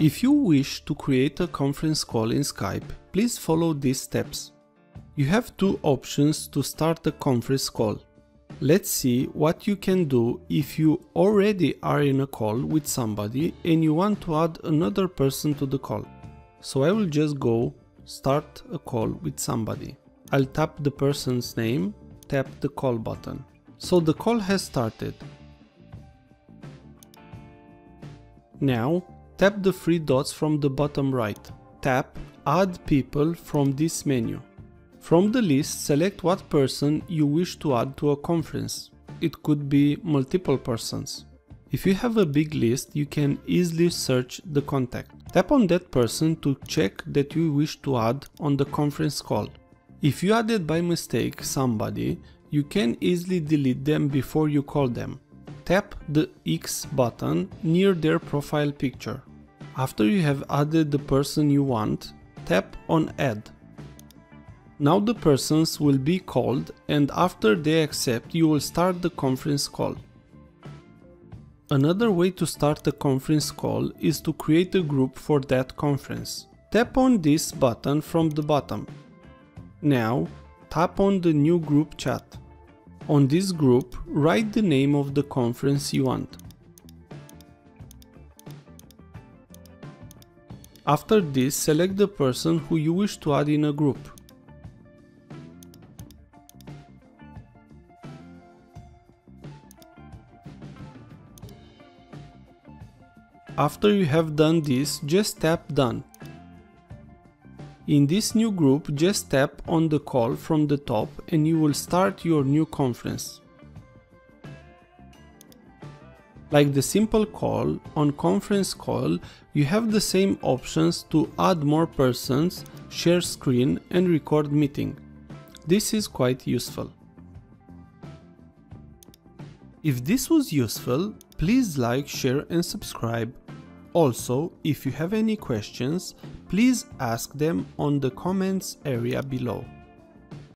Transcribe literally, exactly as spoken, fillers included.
If you wish to create a conference call in Skype, please follow these steps. You have two options to start a conference call. Let's see what you can do if you already are in a call with somebody and you want to add another person to the call. So I will just go start a call with somebody. I'll tap the person's name, tap the call button. So the call has started. Now, tap the three dots from the bottom right. Tap Add People from this menu. From the list, select what person you wish to add to a conference. It could be multiple persons. If you have a big list, you can easily search the contact. Tap on that person to check that you wish to add on the conference call. If you added by mistake somebody, you can easily delete them before you call them. Tap the X button near their profile picture. After you have added the person you want, tap on Add. Now the persons will be called, and after they accept, you will start the conference call. Another way to start a conference call is to create a group for that conference. Tap on this button from the bottom. Now, tap on the new group chat. On this group, write the name of the conference you want. After this, select the person who you wish to add in a group. After you have done this, just tap Done. In this new group, just tap on the call from the top and you will start your new conference. Like the simple call, on conference call, you have the same options to add more persons, share screen and record meeting. This is quite useful. If this was useful, please like, share and subscribe. Also, if you have any questions, please ask them on the comments area below.